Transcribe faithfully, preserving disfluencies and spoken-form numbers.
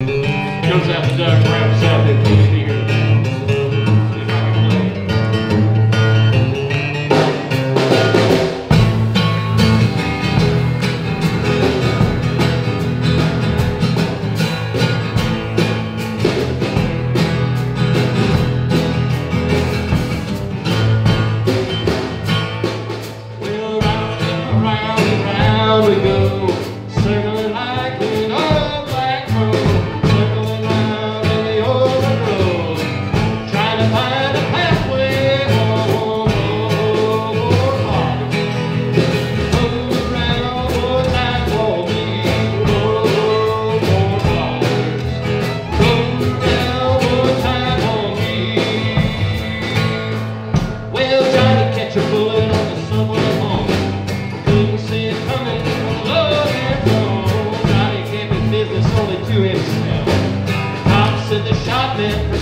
Goes out the duck, wraps up, and puts it here. See if I can play it. Well, round and round and round we go, circling like an old black crow. Only to himself. Cops in the shop, man.